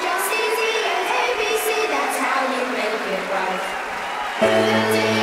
Just easy as ABC, that's how you make it right.